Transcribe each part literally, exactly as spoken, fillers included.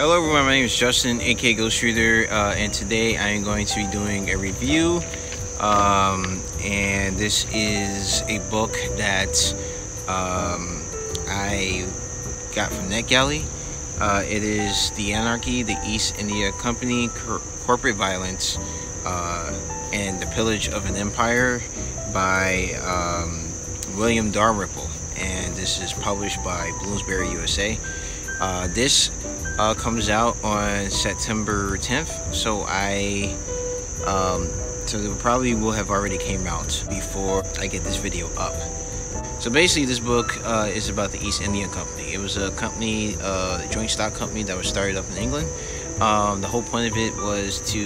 Hello everyone, my name is Justin, aka GhostReader, uh, and today I am going to be doing a review. Um, and this is a book that um, I got from NetGalley. Uh, it is The Anarchy, the East India Company, Cor Corporate Violence, uh, and the Pillage of an Empire by um, William Dalrymple. And this is published by Bloomsbury U S A. Uh, this Uh, comes out on September tenth, so I um, so it probably will have already came out before I get this video up. So basically this book uh, is about the East India Company. It was a company, uh, a joint stock company that was started up in England. Um, the whole point of it was to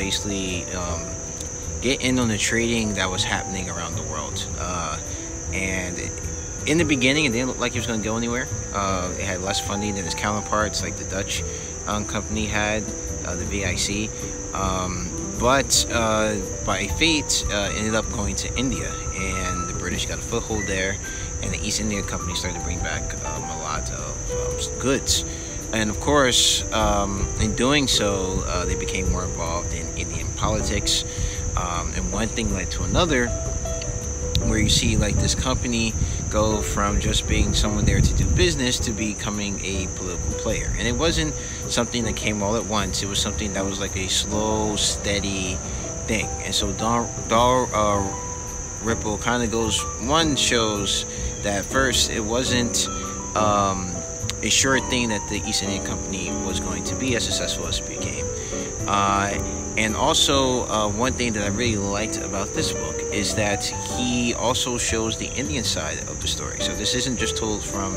basically um, get in on the trading that was happening around the world, uh, and it, in the beginning, it didn't look like it was going to go anywhere. Uh, it had less funding than its counterparts, like the Dutch um, company had, uh, the V I C. Um, but uh, by fate, uh, ended up going to India, and the British got a foothold there, and the East India Company started to bring back um, a lot of um, goods. And of course, um, in doing so, uh, they became more involved in Indian politics, um, and one thing led to another, where you see like this company go from just being someone there to do business to becoming a political player. And it wasn't something that came all at once. It was something that was like a slow, steady thing. And so Dalrymple uh, kind of goes, one shows that first it wasn't um, a sure thing that the East India Company was going to be as successful as it became. Uh, And also, uh, one thing that I really liked about this book is that he also shows the Indian side of the story. So this isn't just told from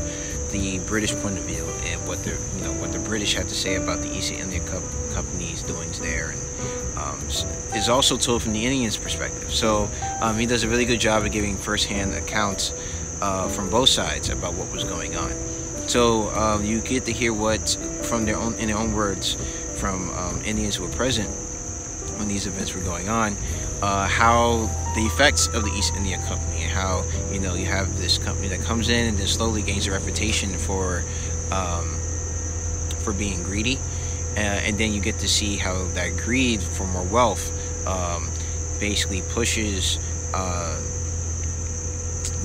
the British point of view and what the you know what the British had to say about the East India Co Company's doings there, and um, is also told from the Indians' perspective. So um, he does a really good job of giving firsthand accounts uh, from both sides about what was going on. So um, you get to hear what from their own in their own words from um, Indians who were present when these events were going on, uh, how the effects of the East India Company, and how you know you have this company that comes in and then slowly gains a reputation for um, for being greedy, uh, and then you get to see how that greed for more wealth um, basically pushes uh,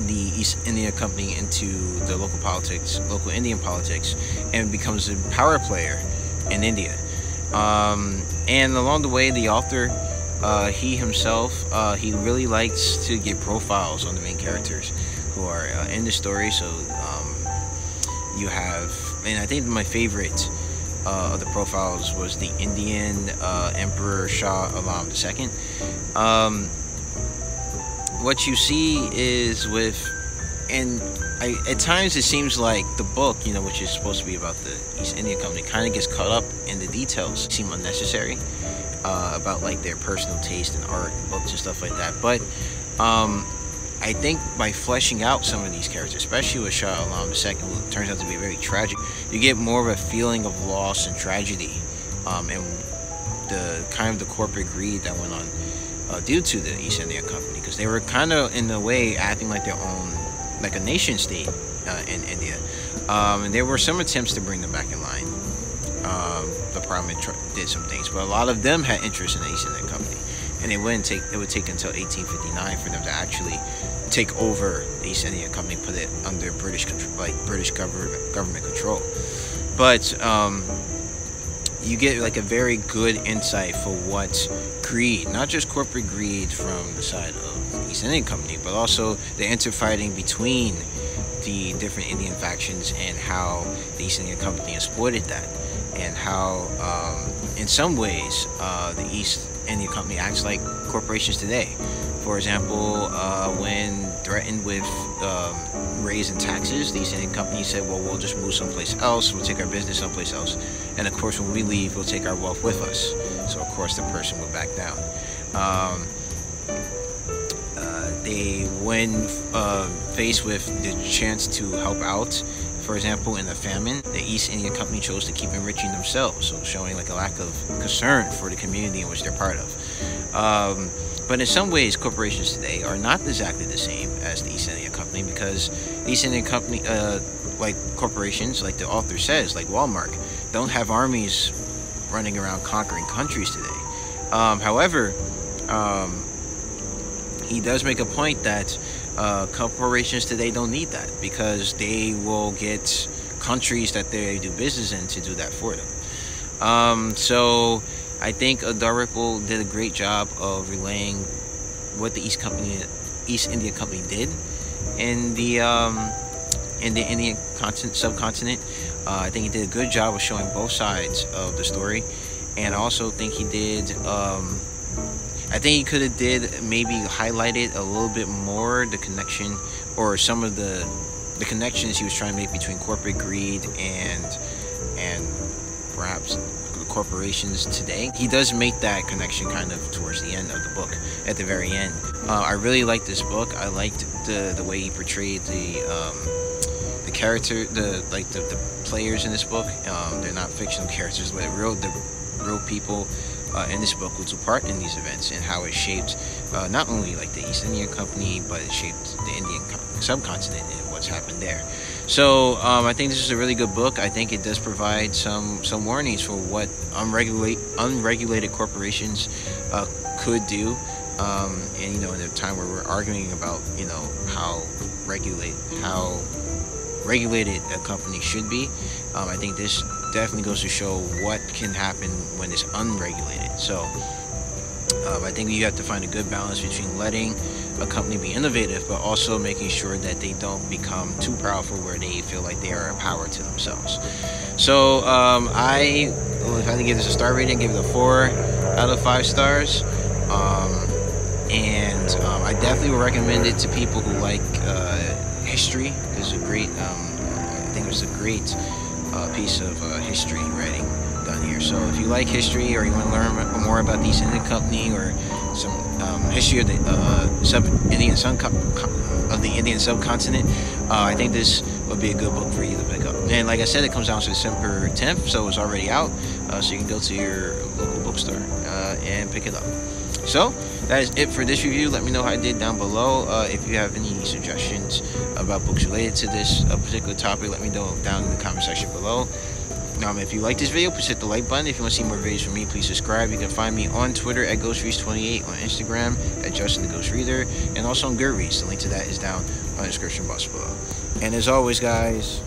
the East India Company into the local politics, local Indian politics, and becomes a power player in India. Um, and along the way, the author, uh, he himself, uh, he really likes to get profiles on the main characters who are uh, in the story. So um, you have, and I think my favorite uh, of the profiles was the Indian uh, Emperor Shah Alam the Second. Um, what you see is with, and I, at times it seems like the book, you know, which is supposed to be about the East India Company, kind of gets caught up in the details, seem unnecessary, uh, about like their personal taste and art and books and stuff like that. But um, I think by fleshing out some of these characters, especially with Shah Alam the Second, who turns out to be very tragic, you get more of a feeling of loss and tragedy, um, and the kind of the corporate greed that went on uh, due to the East India Company, because they were kind of in a way acting like their own, like a nation state uh, in India. Um, and there were some attempts to bring them back in line. Um, the parliament did some things, but a lot of them had interest in the East India Company, and it wouldn't take. It would take until eighteen fifty-nine for them to actually take over the East India Company, put it under British control, like British government government control. But um, you get like a very good insight for what greed, not just corporate greed from the side of the East India Company, but also the interfighting between the different Indian factions and how the East India Company exploited that, and how um, in some ways uh, the East India Company acts like corporations today. For example, uh, when threatened with um, raising taxes, the East India Company said, well, we'll just move someplace else, we'll take our business someplace else, and of course when we leave we'll take our wealth with us. So of course the person would back down. Um, uh, they, when uh, faced with the chance to help out, for example, in the famine, the East India Company chose to keep enriching themselves, so showing like a lack of concern for the community in which they're part of. Um, but in some ways, corporations today are not exactly the same as the East India Company, because the East India Company, uh, like corporations, like the author says, like Walmart, don't have armies running around conquering countries today. Um, however, um, he does make a point that uh, corporations today don't need that, because they will get countries that they do business in to do that for them. Um, so I think Dalrymple did a great job of relaying what the East Company, East India Company did in the um, in the Indian continent, subcontinent. Uh, I think he did a good job of showing both sides of the story, and I also think he did. Um, I think he could have did maybe highlighted a little bit more the connection, or some of the the connections he was trying to make between corporate greed and and perhaps corporations today. He does make that connection kind of towards the end of the book, at the very end. Uh, I really liked this book. I liked the the way he portrayed the um, the character, the like the, the players in this book. Um, they're not fictional characters, but real the real people uh, in this book who took part in these events, and how it shaped uh, not only like the East India Company, but it shaped the Indian subcontinent and what's happened there. So um, I think this is a really good book. I think it does provide some some warnings for what unregulated unregulated corporations uh, could do. Um, and you know, in a time where we're arguing about you know how regulate how regulated a company should be, um, I think this definitely goes to show what can happen when it's unregulated. So um, I think you have to find a good balance between letting a company be innovative, but also making sure that they don't become too powerful where they feel like they are a power to themselves. So um, I, if I had to give this a star rating, give it a four out of five stars, um, and um, I definitely would recommend it to people who like uh, history. It's a great, um, I think it was a great uh, piece of uh, history writing done here. So if you like history, or you want to learn more about the East India Company, or some um, history of the uh, sub Indian sub of the Indian subcontinent, uh, I think this would be a good book for you to pick up. And like I said, it comes out on December tenth, so it's already out. Uh, so you can go to your local bookstore uh, and pick it up. So that is it for this review. Let me know how I did down below. Uh, if you have any suggestions about books related to this uh, particular topic, let me know down in the comment section below. Um, if you like this video, please hit the like button. If you want to see more videos from me, please subscribe. You can find me on Twitter at Ghost Reads twenty-eight, on Instagram at Justin the Ghost Reader, and also on Goodreads. The link to that is down on the description box below. And as always, guys,